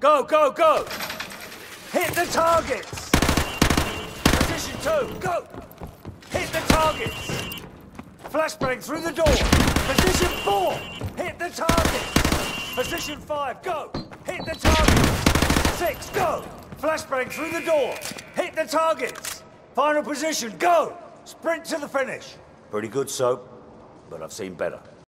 Go, go, go! Hit the targets! Position 2, go! Hit the targets! Flashbang through the door! Position 4, hit the targets! Position 5, go! Hit the targets! 6, go! Flashbang through the door! Hit the targets! Final position, go! Sprint to the finish! Pretty good, Soap, but I've seen better.